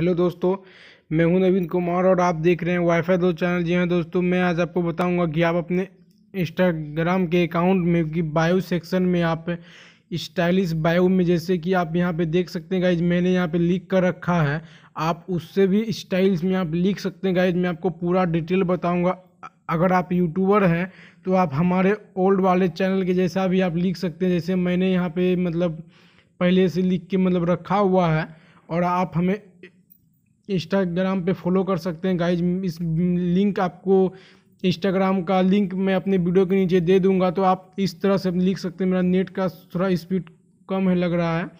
Hello दोस्तों, मैं हूं नवीन कुमार और आप देख रहे हैं वाईफाई दोस्त चैनल। जी हां दोस्तों, मैं आज आपको बताऊंगा कि आप अपने इंस्टाग्राम के अकाउंट में कि बायो सेक्शन में आप स्टाइलिश बायो में, जैसे कि आप यहां पे देख सकते हैं गाइज, मैंने यहां पे लिख कर रखा है, आप उससे भी स्टाइल्स में आप लिख सकते हैं गाइज। मैं आपको पूरा डिटेल बताऊँगा। अगर आप यूट्यूबर हैं तो आप हमारे ओल्ड वाले चैनल के जैसा भी आप लिख सकते हैं, जैसे मैंने यहाँ पे मतलब पहले से लिख के मतलब रखा हुआ है। और आप हमें इंस्टाग्राम पे फॉलो कर सकते हैं गाइज। इस लिंक आपको इंस्टाग्राम का लिंक मैं अपने वीडियो के नीचे दे दूंगा, तो आप इस तरह से लिख सकते हैं। मेरा नेट का थोड़ा स्पीड कम है लग रहा है,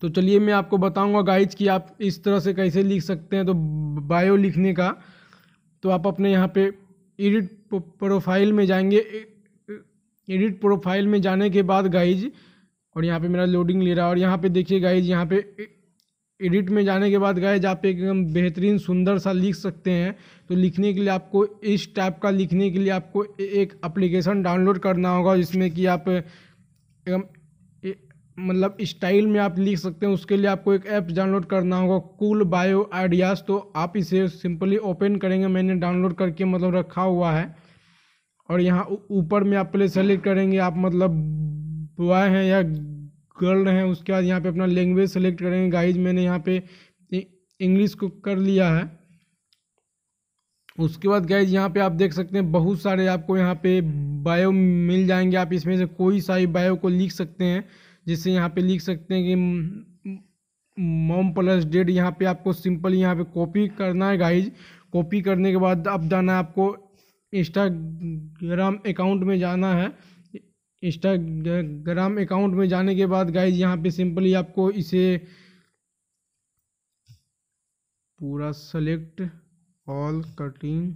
तो चलिए मैं आपको बताऊँगा गाइज कि आप इस तरह से कैसे लिख सकते हैं। तो बायो लिखने का, तो आप अपने यहाँ पे एडिट प्रोफाइल में जाएंगे। एडिट प्रोफाइल में जाने के बाद गाइज, और यहाँ पे मेरा लोडिंग ले रहा है, और यहाँ पे देखिए गाइज, यहाँ पे एडिट में जाने के बाद गाइज आप एकदम बेहतरीन सुंदर सा लिख सकते हैं। तो लिखने के लिए आपको इस टाइप का लिखने के लिए आपको एक एप्लीकेशन डाउनलोड करना होगा, जिसमें कि आप एकदम मतलब स्टाइल में आप लिख सकते हैं। उसके लिए आपको एक ऐप डाउनलोड करना होगा, कूल बायो आइडियाज़। तो आप इसे सिंपली ओपन करेंगे, मैंने डाउनलोड करके मतलब रखा हुआ है। और यहाँ ऊपर में आप पहले सेलेक्ट करेंगे, आप मतलब बॉय हैं या गर्ल हैं। उसके बाद यहाँ पे अपना लैंग्वेज सेलेक्ट करेंगे गाइज, मैंने यहाँ पे इंग्लिश को कर लिया है। उसके बाद गाइज यहाँ पे आप देख सकते हैं बहुत सारे आपको यहाँ पे बायो मिल जाएंगे। आप इसमें से कोई सा ही बायो को लिख सकते हैं, जैसे यहाँ पे लिख सकते हैं कि मॉम प्लस डेड। यहाँ पे आपको सिंपल यहाँ पे कॉपी करना है गाइज। कॉपी करने के बाद अब जाना है आपको इंस्टाग्राम अकाउंट में जाना है। इंस्टाग्राम अकाउंट में जाने के बाद गाइज यहाँ पे सिंपली आपको इसे पूरा सेलेक्ट ऑल कटिंग,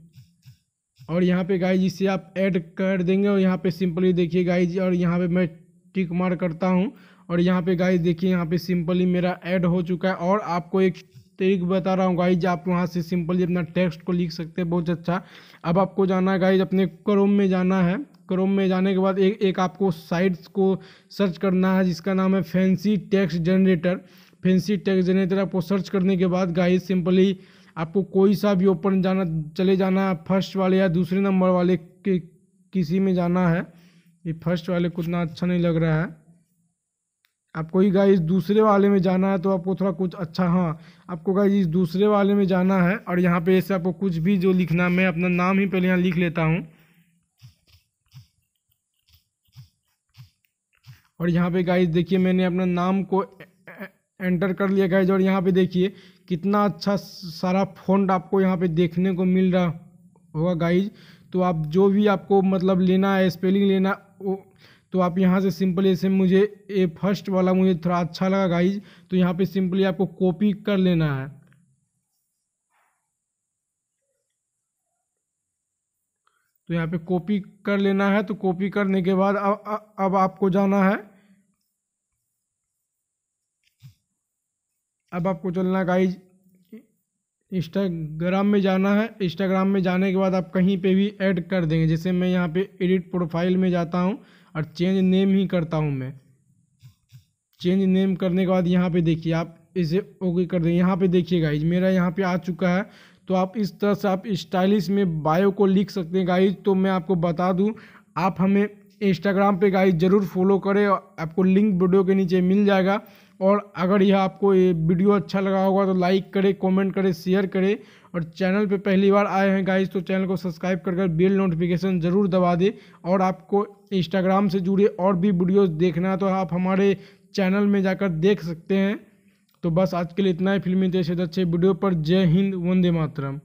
और यहाँ पे गाइज इसे आप ऐड कर देंगे। और यहाँ पे सिंपली देखिए गाइज, और यहाँ पे मैं टिक मार करता हूँ। और यहाँ पे गाइज देखिए, यहाँ पे सिंपली मेरा ऐड हो चुका है। और आपको एक ट्रिक बता रहा हूँ गाइज, आप वहाँ से सिंपली अपना टेक्स्ट को लिख सकते हैं, बहुत अच्छा। अब आपको जाना है गाइज, अपने क्रोम में जाना है। क्रोम में जाने के बाद एक आपको साइट्स को सर्च करना है, जिसका नाम है fancy text generator. Fancy text generator आपको सर्च करने के बाद गाइज सिंपली आपको कोई सा भी ओपन जाना चले जाना, फर्स्ट वाले या दूसरे नंबर वाले के किसी में जाना है। ये फर्स्ट वाले कुछ ना अच्छा नहीं लग रहा है, आपको ही गाइज दूसरे वाले में जाना है। तो आपको थोड़ा कुछ अच्छा, हाँ आपको गाइज इस दूसरे वाले में जाना है। और यहाँ पे ऐसे आपको कुछ भी जो लिखना, मैं अपना नाम ही पहले यहाँ लिख लेता हूँ। और यहाँ पे गाइज देखिए, मैंने अपना नाम को एंटर कर लिया गाइज। और यहाँ पे देखिए कितना अच्छा सारा फॉन्ट आपको यहाँ पे देखने को मिल रहा होगा गाइज। तो आप जो भी आपको मतलब लेना है, स्पेलिंग लेना तो आप यहाँ से सिंपली, ऐसे मुझे ये फर्स्ट वाला मुझे थोड़ा अच्छा लगा गाइज, तो यहाँ पे सिंपली आपको कॉपी कर लेना है। तो यहाँ पे कॉपी कर लेना है। तो कॉपी करने के बाद अब आपको जाना है, अब आपको चलना गाइज इंस्टाग्राम में जाना है। इंस्टाग्राम में जाने के बाद आप कहीं पे भी ऐड कर देंगे, जैसे मैं यहाँ पे एडिट प्रोफाइल में जाता हूँ और चेंज नेम ही करता हूँ मैं। चेंज नेम करने के बाद यहाँ पे देखिए, आप इसे ओके कर देंगे। यहाँ पे देखिए गाइज, मेरा यहाँ पे आ चुका है। तो आप इस तरह से आप स्टाइलिश में बायो को लिख सकते हैं गाइज। तो मैं आपको बता दूं, आप हमें इंस्टाग्राम पे गाइज ज़रूर फॉलो करें, आपको लिंक वीडियो के नीचे मिल जाएगा। और अगर यह आपको ये वीडियो अच्छा लगा होगा तो लाइक करें, कमेंट करें, शेयर करें। और चैनल पे पहली बार आए हैं गाइज तो चैनल को सब्सक्राइब कर बेल नोटिफिकेशन ज़रूर दबा दें। और आपको इंस्टाग्राम से जुड़े और भी वीडियोज़ देखना है तो आप हमारे चैनल में जाकर देख सकते हैं। तो बस आज के लिए इतना ही। फिल्मी देश अच्छे वीडियो पर जय हिंद, वंदे मातरम।